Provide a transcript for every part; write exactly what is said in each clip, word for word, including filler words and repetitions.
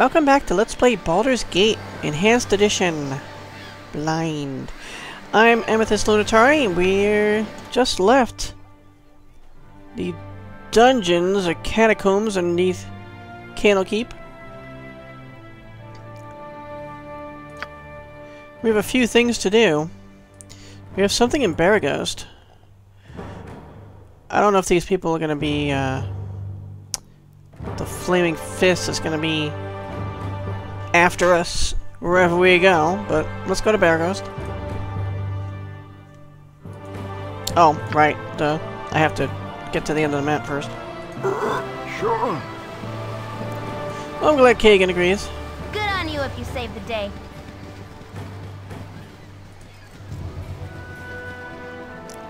Welcome back to Let's Play Baldur's Gate Enhanced Edition Blind. I'm Amethyst Lunatari and we're just left the dungeons or catacombs underneath Candlekeep. We have a few things to do. We have something in Beregost. I don't know if these people are going to be... Uh, the Flaming Fist is going to be... after us wherever we go, but let's go to Beregost. Oh, right. Duh. I have to get to the end of the map first. Sure. I'm glad Kagan agrees. Good on you if you save the day.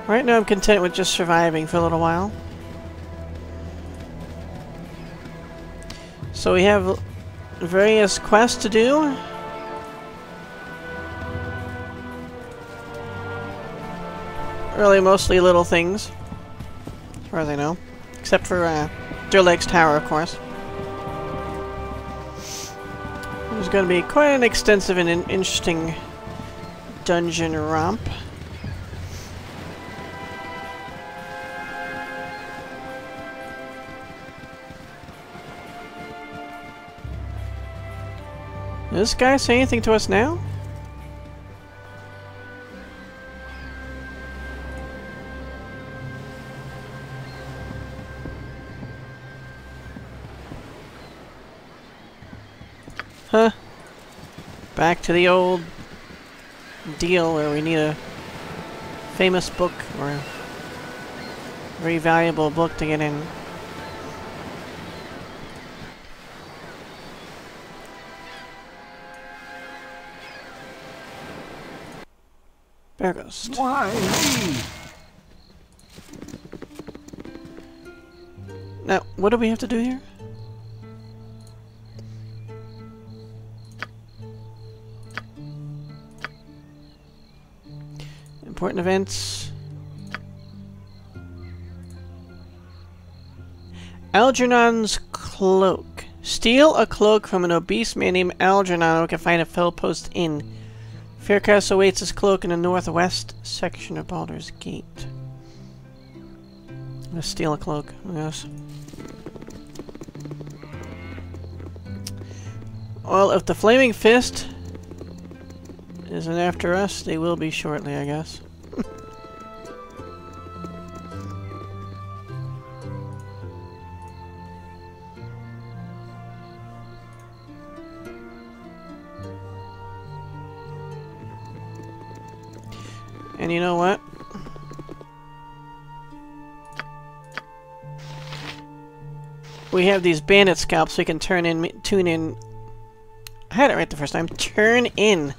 Right now I'm content with just surviving for a little while. So we have various quests to do. Really mostly little things, as far as I know. Except for uh, Durlag's Tower, of course. There's going to be quite an extensive and an interesting dungeon romp. Does this guy say anything to us now? Huh. Back to the old deal where we need a famous book or a very valuable book to get in. Beregost. Why me? Now, what do we have to do here? Important events. Algernon's Cloak. Steal a cloak from an obese man named Algernon who can find a Fellpost Inn. Faircastle awaits his cloak in the northwest section of Baldur's Gate. I'm gonna steal a cloak, I guess. Well, if the Flaming Fist isn't after us, they will be shortly, I guess. And you know what? We have these bandit scalps we can turn in, tune in. I had it right the first time. Turn in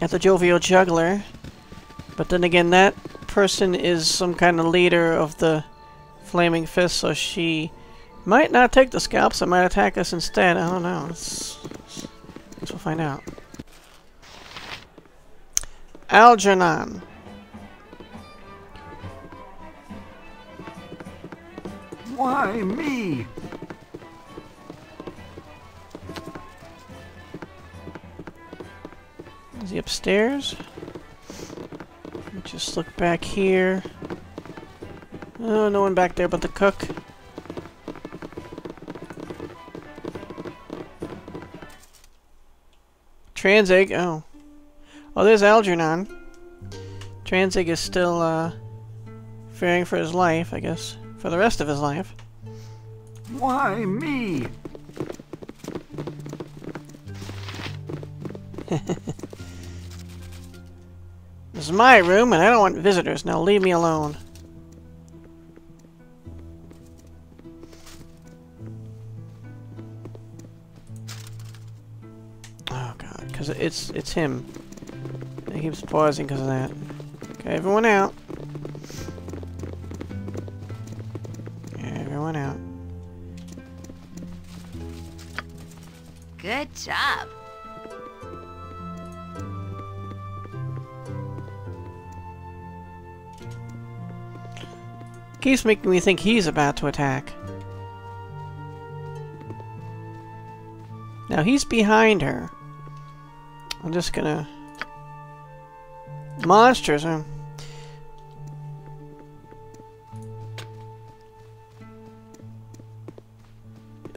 at the jovial juggler. But then again, that person is some kind of leader of the Flaming Fist, so she might not take the scalps. It might attack us instead. I don't know. Let's, let's we'll find out. Algernon. Why me? Is he upstairs? Let me just look back here. Oh, no one back there but the cook. Tranzig, oh. Oh, there's Algernon. Tranzig is still uh, fearing for his life, I guess. For the rest of his life. Why me? This is my room and I don't want visitors. Now leave me alone. Oh god, because it's, it's him. He keeps pausing because of that. Okay, everyone out. Everyone out. Good job. Keeps making me think he's about to attack. Now he's behind her. I'm just gonna... Monsters, huh?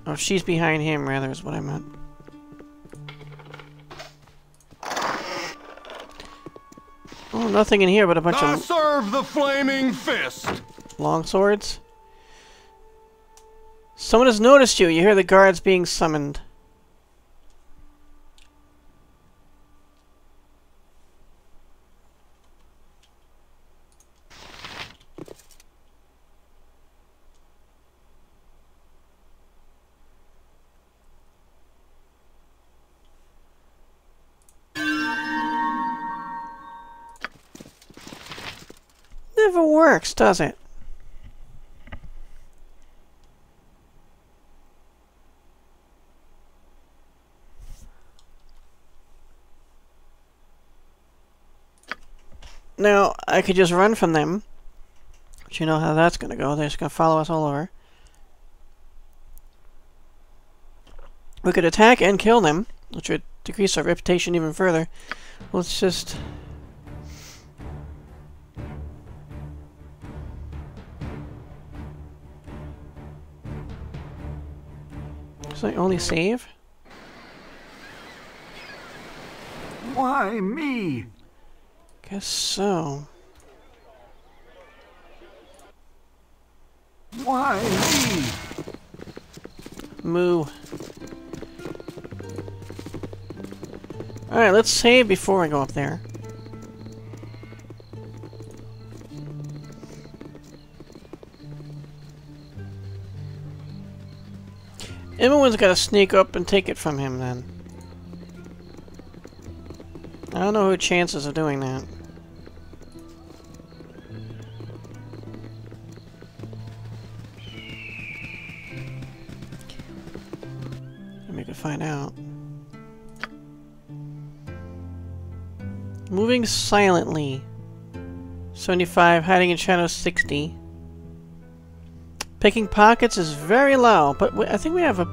Oh, she's behind him, rather, is what I meant. Oh, nothing in here but a bunch I of... I serve the Flaming Fist! Longswords? Someone has noticed you. You hear the guards being summoned. Never works, does it? Now, I could just run from them, but you know how that's gonna go. They're just gonna follow us all over. We could attack and kill them, which would decrease our reputation even further. Let's just... So I only save? Why me? Guess so. Why me? Moo. Alright, let's save before I go up there. Everyone's gotta sneak up and take it from him then. I don't know who chances of doing that. We could find out. Moving silently. seventy-five, hiding in shadows sixty. Picking pockets is very low, but we, I think we have a...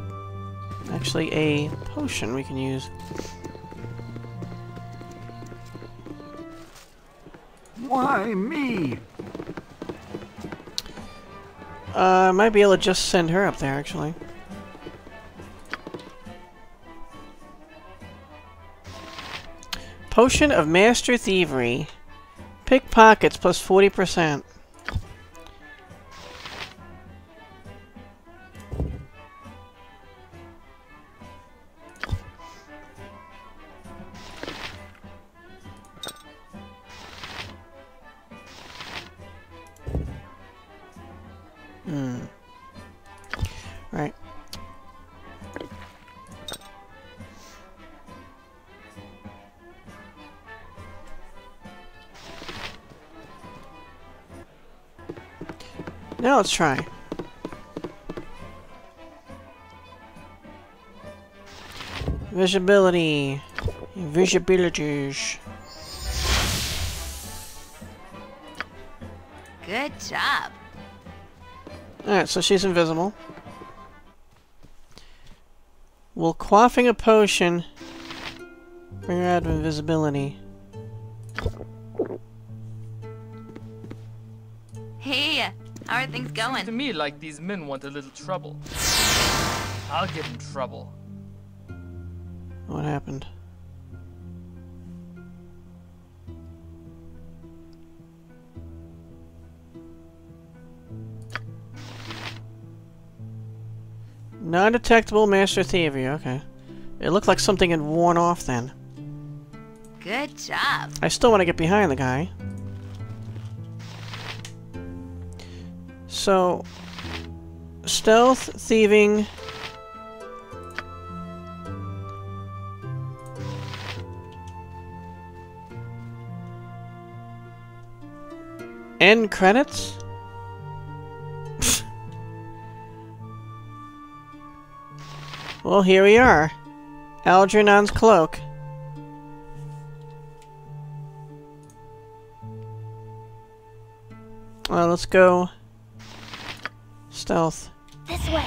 Actually, a potion we can use. Why me? Uh, I might be able to just send her up there, actually. Potion of Master Thievery. Pickpockets plus forty percent. Hmm. Right. Now let's try. Visibility. Invisibilities. Good job. Alright, so she's invisible. Will quaffing a potion bring her out of invisibility? Hey, how are things going? Seems to me like these men want a little trouble. I'll give them trouble. What happened? Non-detectable Master Thievery, okay. It looked like something had worn off then. Good job. I still want to get behind the guy. So... Stealth, thieving... End credits? Well, here we are. Algernon's Cloak. Well, let's go... Stealth. This way.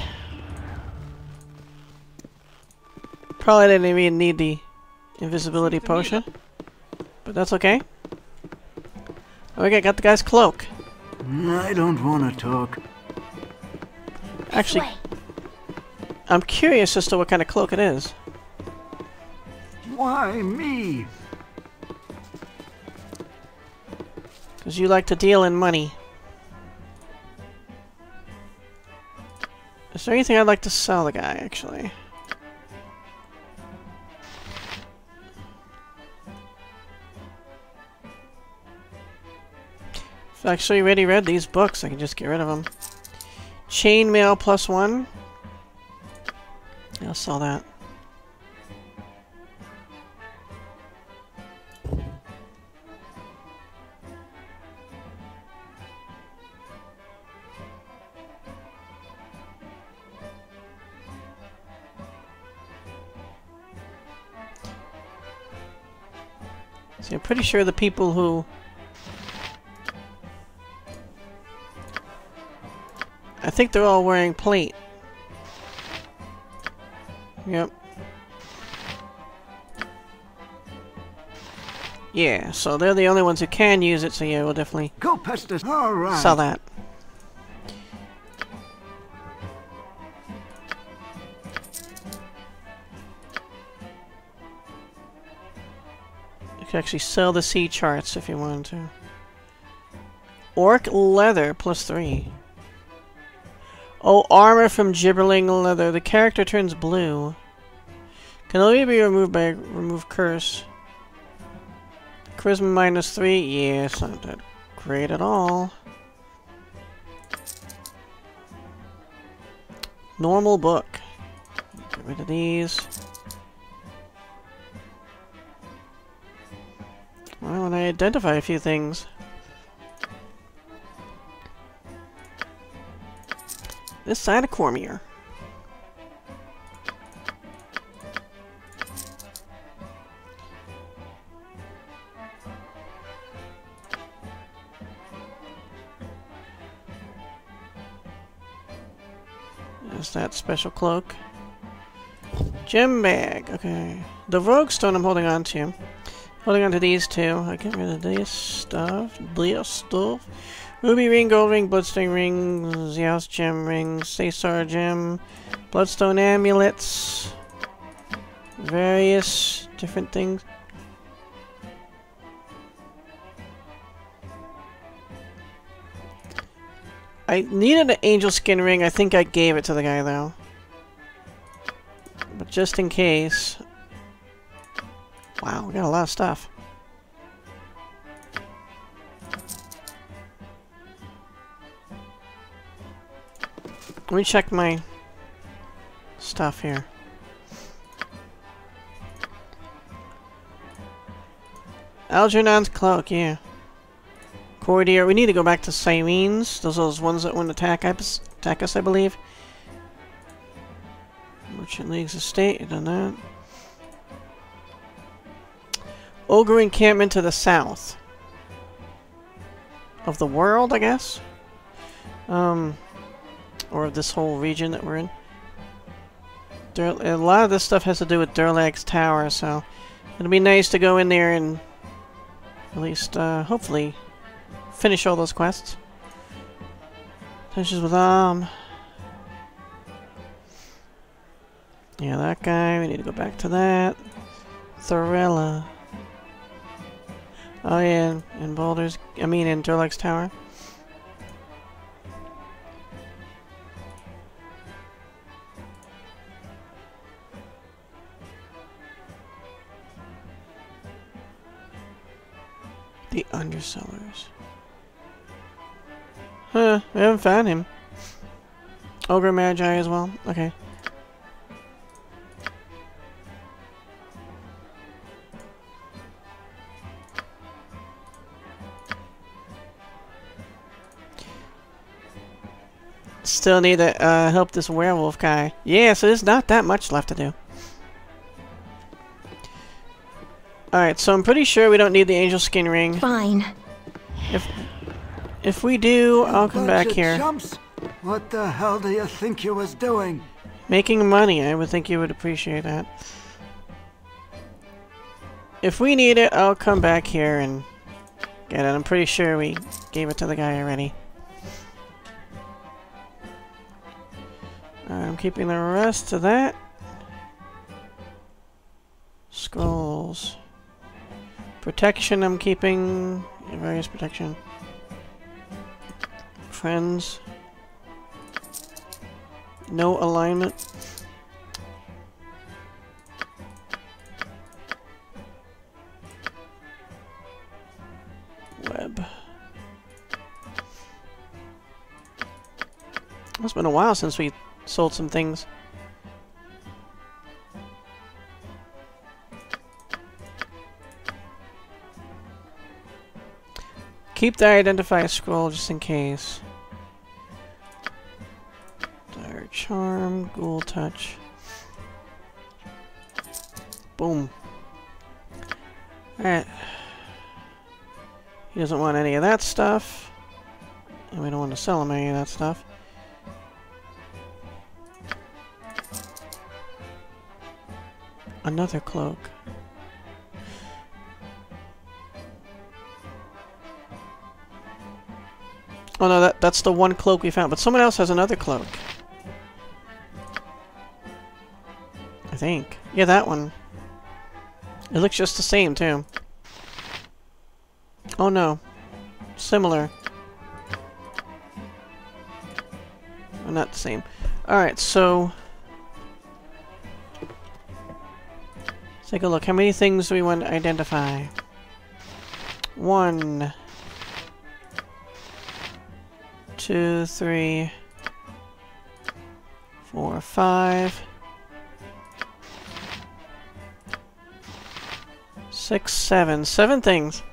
Probably didn't even need the invisibility potion, but that's okay. Okay, got the guy's cloak. I don't want to talk. Actually, I'm curious as to what kind of cloak it is. Why me? Because you like to deal in money. Is there anything I'd like to sell the guy, actually? If I actually already read these books, I can just get rid of them. Chainmail plus one. Yeah, I'll sell that. So I'm pretty sure the people who I think they're all wearing plate. Yep. Yeah, so they're the only ones who can use it, so yeah, we'll definitely go past this. All right. Sell that. You could actually sell the sea charts if you wanted to. Orc leather plus three. Oh, armor from gibbering leather. The character turns blue. Can only be removed by remove curse. Charisma minus three. Yeah, it's not that great at all. Normal book. Get rid of these. Why don't I identify a few things? This side of Cormier. There's that special cloak. Gem bag. Okay. The rogue stone I'm holding on to. Holding on to these two. I get rid of this stuff. This stuff. Ruby ring, gold ring, bloodstone ring, Zeus gem ring, Cesar gem, bloodstone amulets, various different things. I needed an angel skin ring. I think I gave it to the guy though. But just in case. Wow, we got a lot of stuff. Let me check my stuff here. Algernon's Cloak, yeah. Cordier, we need to go back to Sirenes. Those are those ones that wouldn't attack, attack us, I believe. Merchant League's Estate, you've done that. Ogre encampment to the south. Of the world, I guess? Um... Or of this whole region that we're in. Dur a lot of this stuff has to do with Durlag's Tower, so it'll be nice to go in there and at least, uh, hopefully, finish all those quests. Tensions with Om. Yeah, that guy. We need to go back to that. Thorella. Oh yeah, in Baldur's... I mean, in Durlag's Tower. The undersellers. Huh, we haven't found him. Ogre Magi as well. Okay. Still need to uh, help this werewolf guy. Yeah, so there's not that much left to do. Alright, so I'm pretty sure we don't need the angel skin ring. Fine. If if we do, I'll come back here. Jumps. What the hell do you think you was doing? Making money, I would think you would appreciate that. If we need it, I'll come back here and get it. I'm pretty sure we gave it to the guy already. I'm keeping the rest of that. Scrolls. Protection I'm keeping. Various protection. Friends. No alignment. Web. It's been a while since we sold some things. Keep the identify scroll just in case. Dire charm, ghoul touch. Boom. Alright. He doesn't want any of that stuff. And we don't want to sell him any of that stuff. Another cloak. Oh no, that, that's the one cloak we found, but someone else has another cloak. I think. Yeah, that one. It looks just the same, too. Oh no. Similar. Well, not the same. Alright, so... let's take a look. How many things do we want to identify? One. Two, three, four, five, six, seven. Seven things.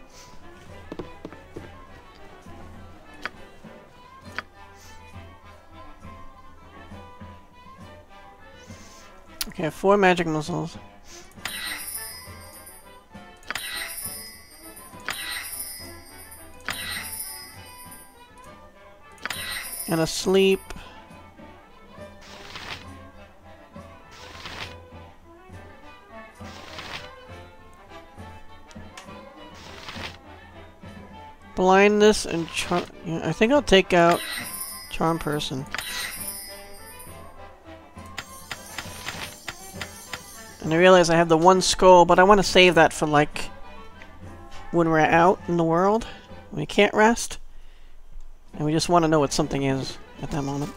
Okay, four magic missiles. And a sleep. Blindness and charm. I think I'll take out charm person. And I realize I have the one skull, but I want to save that for like when we're out in the world. We can't rest. And we just want to know what something is at that moment.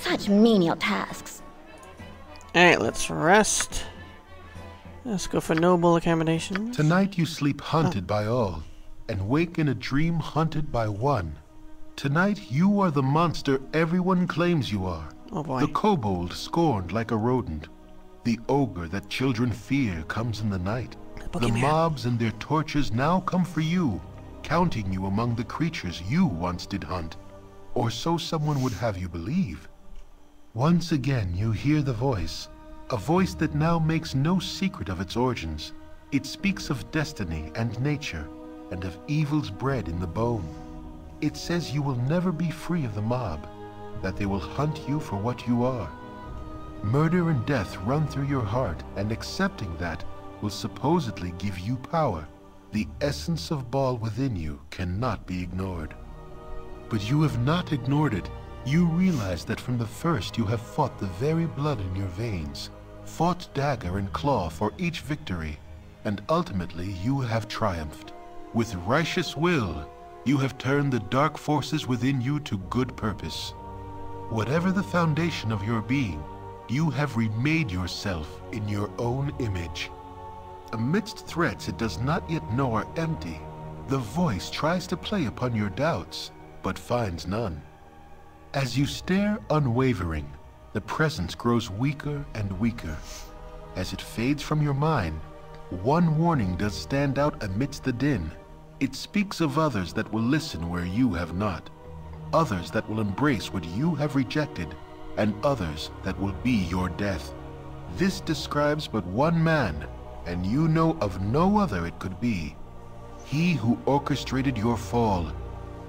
Such menial tasks. Alright, let's rest. Let's go for noble accommodations. Tonight you sleep hunted oh. by all, and wake in a dream hunted by one. Tonight you are the monster everyone claims you are. Oh boy. The kobold scorned like a rodent. The ogre that children fear comes in the night. The mobs and their torches now come for you, counting you among the creatures you once did hunt, or so someone would have you believe. Once again you hear the voice, a voice that now makes no secret of its origins. It speaks of destiny and nature, and of evils bred in the bone. It says you will never be free of the mob, that they will hunt you for what you are. Murder and death run through your heart, and accepting that will supposedly give you power. The essence of Baal within you cannot be ignored. But you have not ignored it. You realize that from the first you have fought the very blood in your veins, fought dagger and claw for each victory, and ultimately you have triumphed. With righteous will, you have turned the dark forces within you to good purpose. Whatever the foundation of your being, you have remade yourself in your own image. Amidst threats it does not yet know are empty, the voice tries to play upon your doubts, but finds none. As you stare unwavering, the presence grows weaker and weaker. As it fades from your mind, one warning does stand out amidst the din. It speaks of others that will listen where you have not, others that will embrace what you have rejected, and others that will be your death. This describes but one man, and you know of no other it could be. He who orchestrated your fall,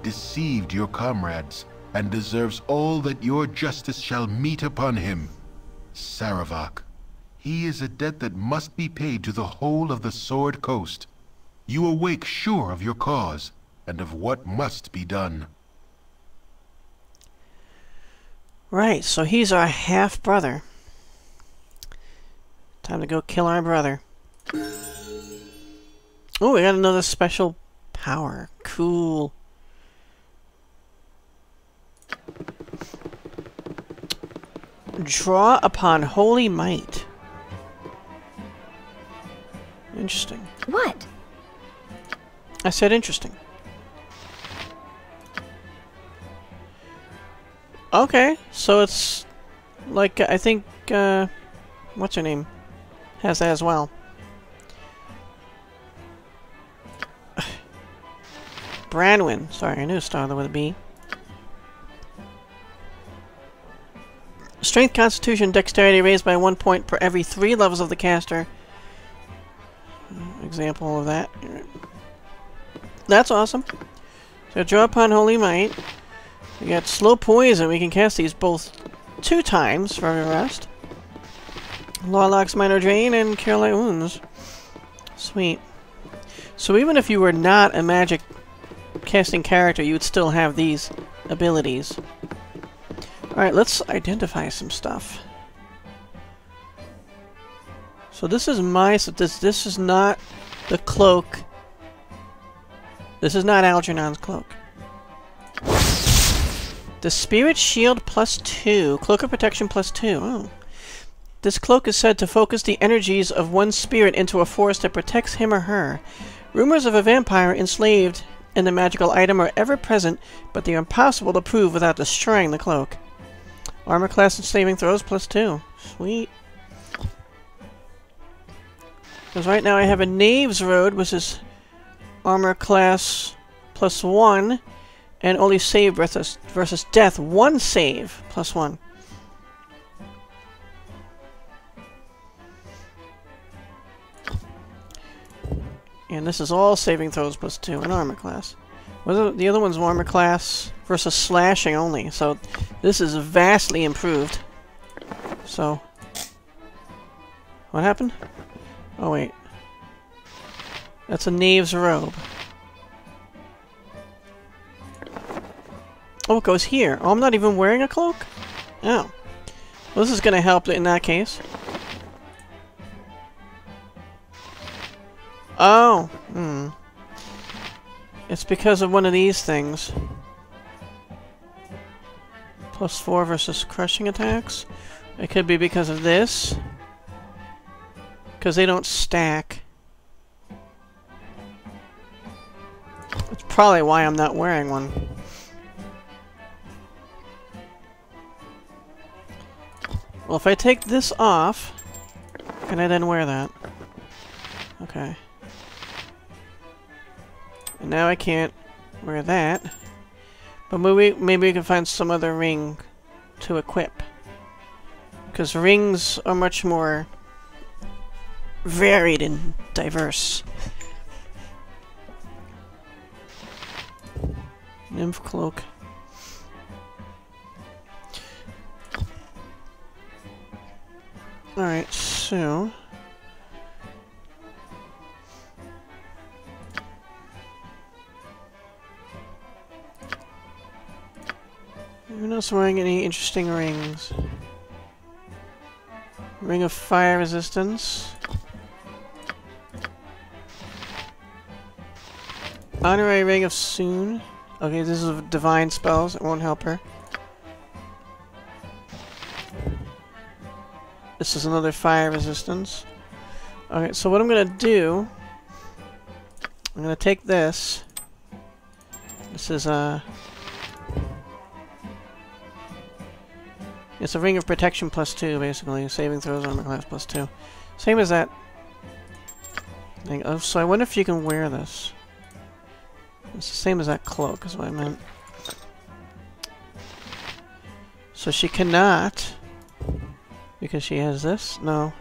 deceived your comrades, and deserves all that your justice shall meet upon him. Sarevok. He is a debt that must be paid to the whole of the Sword Coast. You awake sure of your cause, and of what must be done. Right, so he's our half-brother. Time to go kill our brother. Oh, we got another special power. Cool. Draw upon holy might. Interesting. What? I said interesting. Okay, so it's like, I think, uh, what's her name? Has that as well. Branwen. Sorry, I knew it started with a B. Strength, Constitution, Dexterity raised by one point per every three levels of the caster. Example of that. That's awesome. So draw upon holy might. We got slow poison. We can cast these both two times for every rest. Lawlock's minor drain and cure light wounds. Sweet. So even if you were not a magic casting character, you would still have these abilities. Alright, let's identify some stuff. So this is my... So this, this is not the cloak. This is not Algernon's cloak. The Spirit Shield plus two. Cloak of Protection plus two. Oh. This cloak is said to focus the energies of one spirit into a force that protects him or her. Rumors of a vampire enslaved in the magical item are ever present, but they are impossible to prove without destroying the cloak. Armor class and saving throws plus two. Sweet. Because right now I have a Knave's Robe, which is armor class plus one, and only save versus, versus death. One save plus one. And this is all saving throws plus two and armor class. Well, the other one's armor class versus slashing only, so this is vastly improved. So, what happened? Oh wait, that's a Knave's Robe. Oh, it goes here. Oh, I'm not even wearing a cloak? Oh. Well, this is gonna help in that case. Oh, hmm. It's because of one of these things. Plus four versus crushing attacks. It could be because of this. Because they don't stack. That's probably why I'm not wearing one. Well, if I take this off, can I then wear that? Okay. And now I can't wear that. But maybe, maybe we can find some other ring to equip. Because rings are much more varied and diverse. Nymph cloak. Alright, so... Who else wearing any interesting rings? Ring of Fire Resistance. Honorary Ring of Soon. Okay, this is divine spells. It won't help her. This is another fire resistance. Alright, so what I'm gonna do... I'm gonna take this. This is a... Uh, It's a Ring of Protection plus two, basically. Saving throws, armor class plus two. Same as that thing. Oh, so I wonder if you can wear this. It's the same as that cloak, is what I meant. So she cannot... Because she has this? No.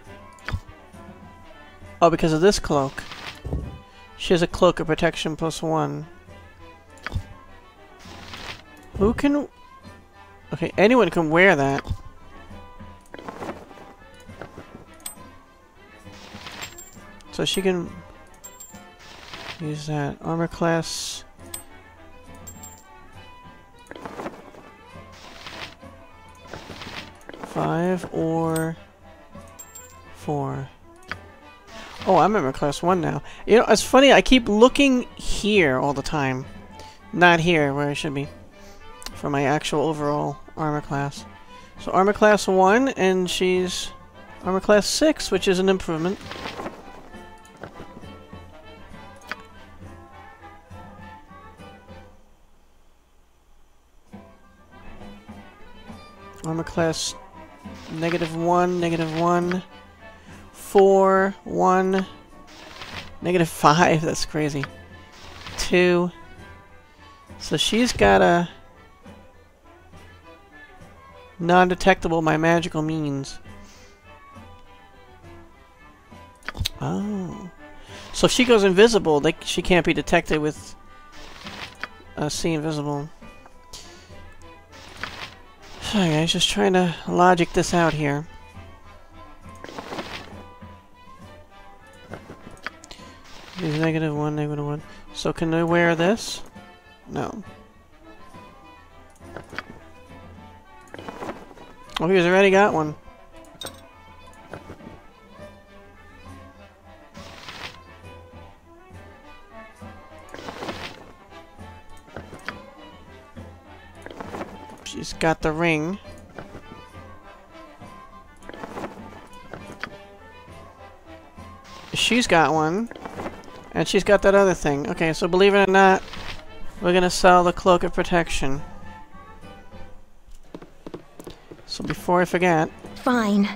Oh, because of this cloak. She has a Cloak of Protection plus one. Who can... Okay, anyone can wear that. So she can use that armor class. Five or four. Oh, I'm armor class one now. You know, it's funny, I keep looking here all the time. Not here, where I should be. For my actual overall armor class. So armor class one, and she's armor class six, which is an improvement. Armor class negative one, negative one, four, one, negative five, that's crazy. Two. So she's got a non-detectable by magical means. Oh. So if she goes invisible, they, she can't be detected with uh, see invisible. Sorry guys, just trying to logic this out here. These negative one, negative one. So can I wear this? No. Oh, he's already got one. She's got the ring. She's got one. And she's got that other thing. Okay, so believe it or not, we're gonna sell the Cloak of Protection. So before I forget... Fine.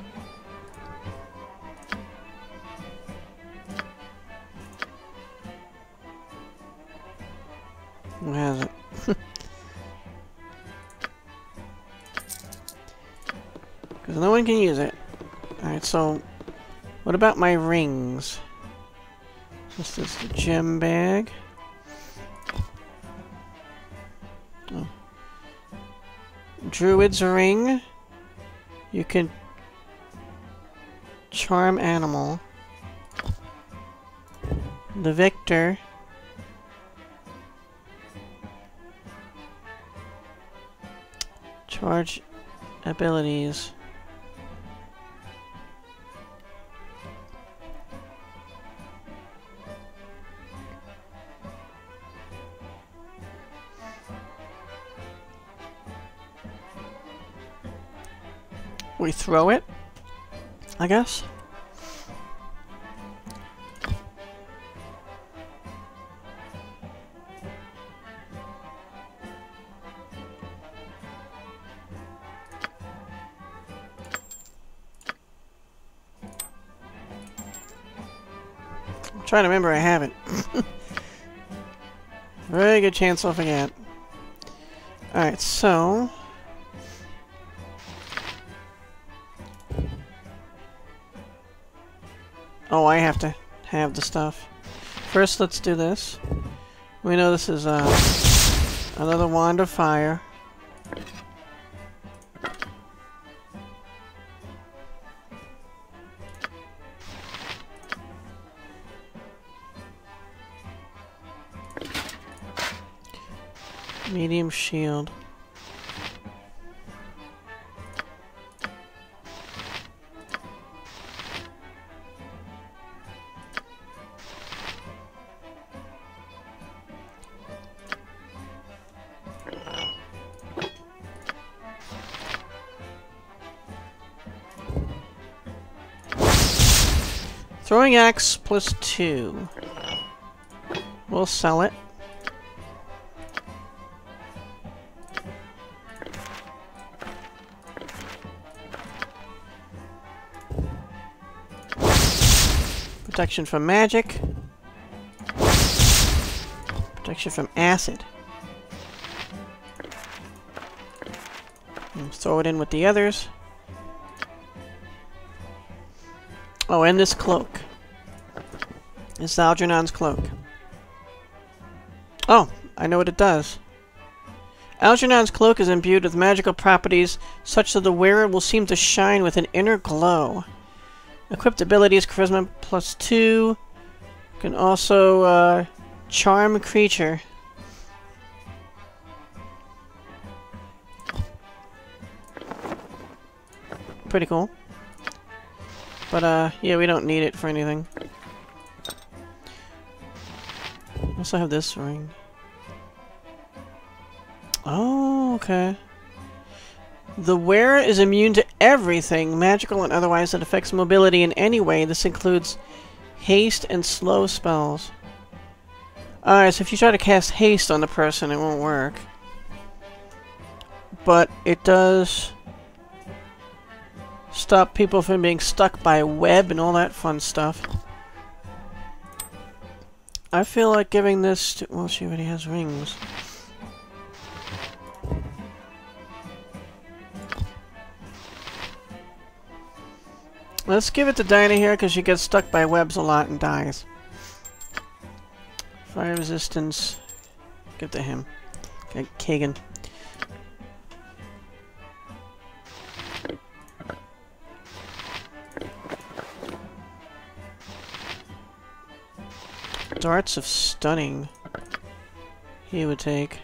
Who has it? Because no one can use it. Alright, so... What about my rings? This is the gem bag. Oh. Druid's Ring. You can charm animal. The victor. Charge abilities. We throw it, I guess. I'm trying to remember I haven't. Very good chance I'll forget. Alright, so... Oh, I have to have the stuff. First, let's do this. We know this is uh, another wand of fire. Medium shield. Throwing axe plus two. We'll sell it. Protection from magic. Protection from acid. And throw it in with the others. Oh, and this cloak. It's Algernon's Cloak. Oh, I know what it does. Algernon's Cloak is imbued with magical properties such that the wearer will seem to shine with an inner glow. Equipped abilities, Charisma plus two, can also uh, charm a creature. Pretty cool. But uh, yeah, we don't need it for anything. I also have this ring. Oh, okay. The wearer is immune to everything, magical and otherwise, that affects mobility in any way. This includes haste and slow spells. Alright, so if you try to cast haste on the person, it won't work. But it does stop people from being stuck by web and all that fun stuff. I feel like giving this to... well, she already has rings. Let's give it to Dinah here, because she gets stuck by webs a lot and dies. Fire resistance. Give to him. Okay, Kagan. Darts of stunning. He would take.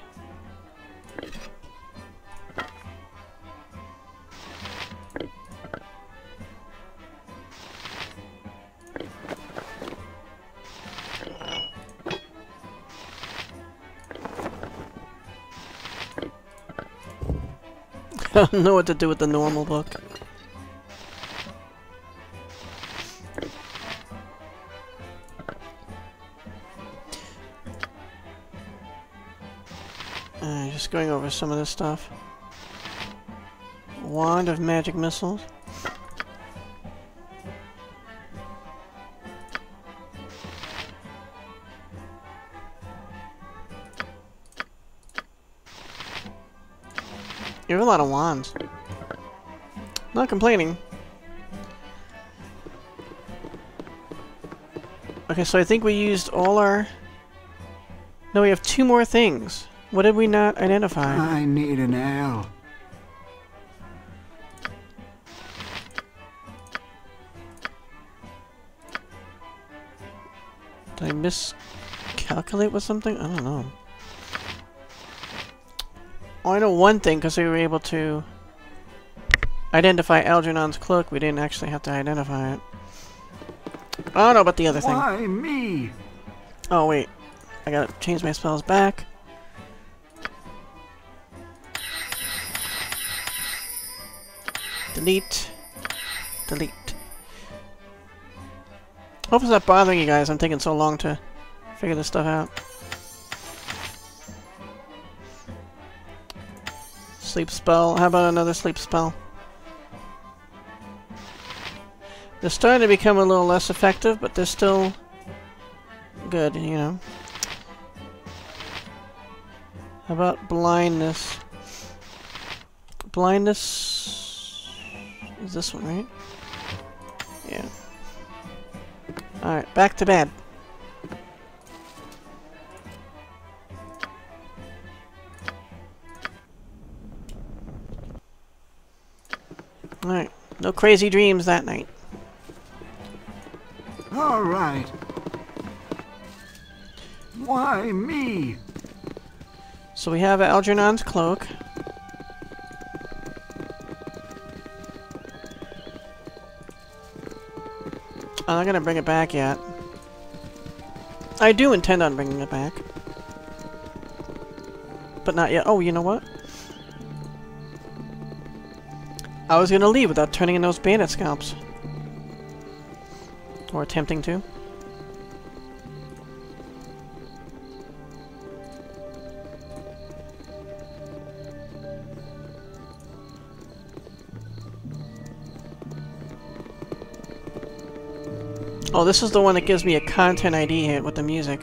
I don't know what to do with the normal book. Uh, just going over some of this stuff. Wand of magic missiles. You have a lot of wands. Not complaining. Okay, so I think we used all our... no, we have two more things. What did we not identify? I need an ale. Did I miscalculate with something? I don't know. Oh, I know one thing, because we were able to identify Algernon's cloak. We didn't actually have to identify it. I don't know about the other thing. Why me? Oh, wait. I gotta change my spells back. Delete. Delete. Hope it's not bothering you guys. I'm taking so long to figure this stuff out. Sleep spell. How about another sleep spell? They're starting to become a little less effective, but they're still good, you know. How about blindness? Blindness is this one, right? Yeah. Alright, back to bed. Alright, no crazy dreams that night. Alright. Why me? So we have Algernon's cloak. I'm not gonna bring it back yet. I do intend on bringing it back. But not yet. Oh, you know what? I was gonna leave without turning in those bandit scalps. Or attempting to. Oh, this is the one that gives me a content I D hit with the music.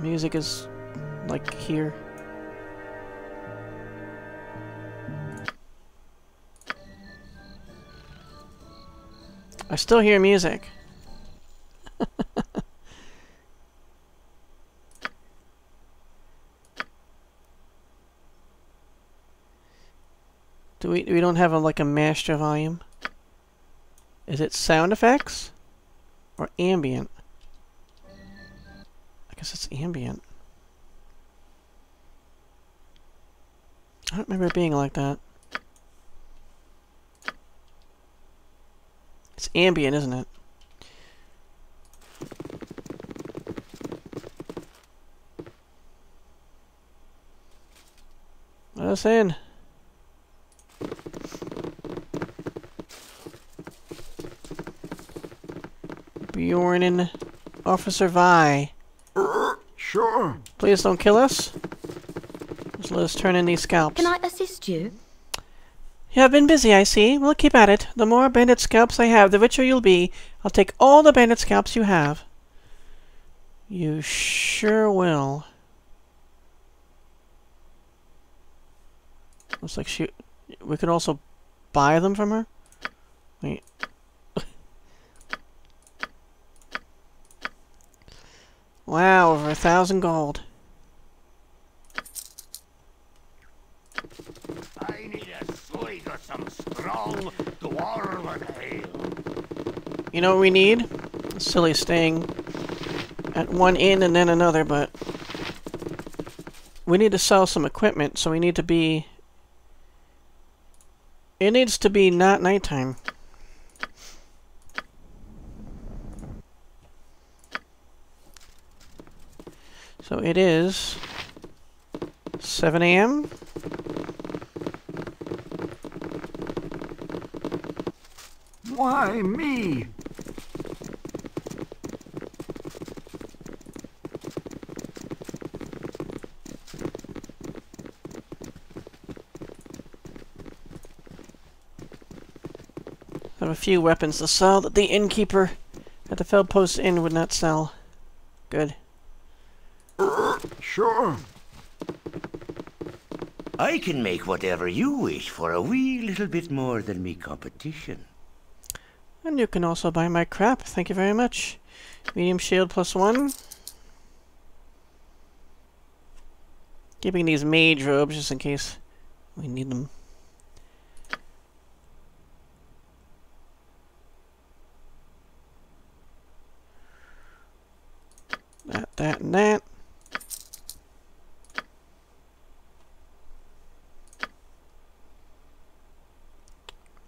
Music is like here. I still hear music. Do we we don't have a like a master volume? Is it sound effects or ambient? I guess it's ambient. I don't remember it being like that. It's ambient, isn't it? Let us in. Bjorn and Officer Vi. Sure. Please don't kill us. Just let us turn in these scalps. Can I assist you? You have been busy, I see. We'll keep at it. The more bandit scalps I have, the richer you'll be. I'll take all the bandit scalps you have. You sure will. Looks like she... We could also buy them from her? Wait. Wow, over a thousand gold. I need a swig or some strong dwarven ale. You know what we need? It's silly staying at one inn and then another, but... We need to sell some equipment, so we need to be... It needs to be not nighttime. So it is seven A M Why me? I have a few weapons to sell that the innkeeper at the Fellpost Inn would not sell. Good. Sure. I can make whatever you wish for a wee little bit more than me competition. And you can also buy my crap. Thank you very much. Medium shield plus one. Keeping these mage robes just in case we need them. That and that.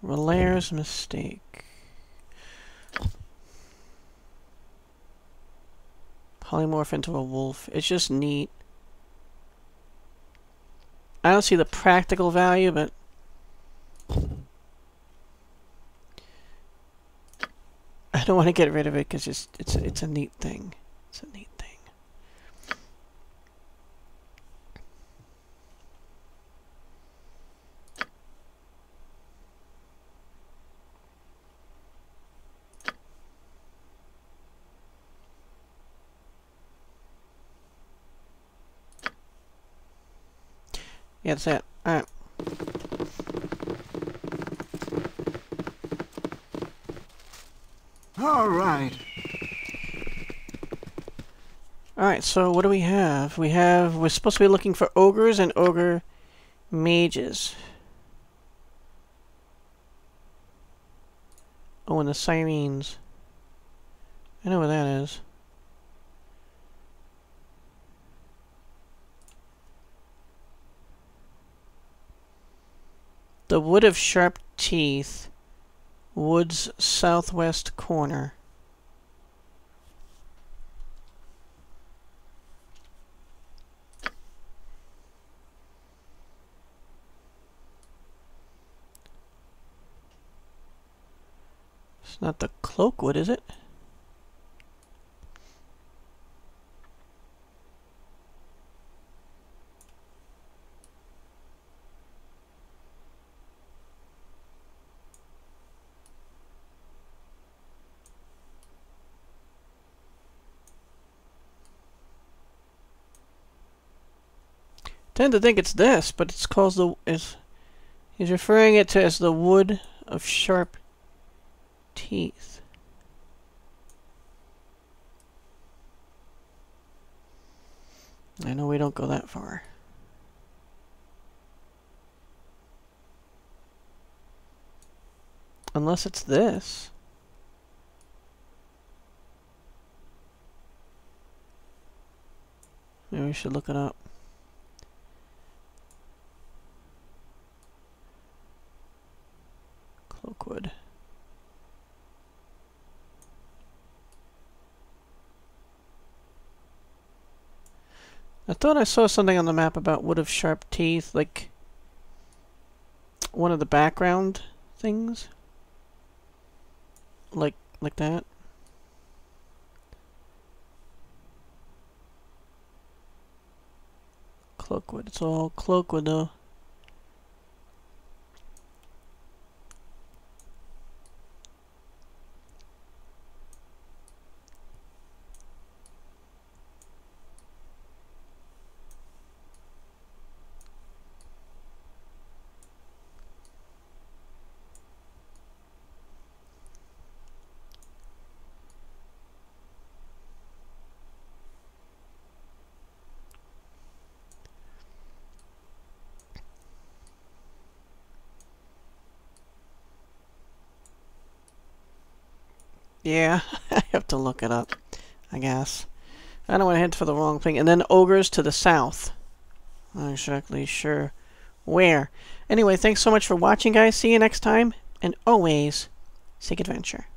Relaire's mistake. Polymorph into a wolf. It's just neat. I don't see the practical value, but I don't want to get rid of it because it's it's it's a neat thing. It's a neat thing. Yeah, that's it. Alright. Alright. Alright, so what do we have? We have... We're supposed to be looking for ogres and ogre mages. Oh, and the sirens. I know where that is. The Wood of Sharp Teeth, Wood's southwest corner. It's not the Cloakwood, is it? I tend to think it's this, but it's called the... It's, he's referring it to as the Wood of Sharp Teeth. I know we don't go that far. Unless it's this. Maybe we should look it up. Cloakwood. I thought I saw something on the map about Wood of Sharp Teeth, like one of the background things. Like like that. Cloakwood. It's all Cloakwood though. Yeah, I have to look it up, I guess. I don't want to hint for the wrong thing. And then ogres to the south. Not exactly sure where. Anyway, thanks so much for watching, guys. See you next time. And always, seek adventure.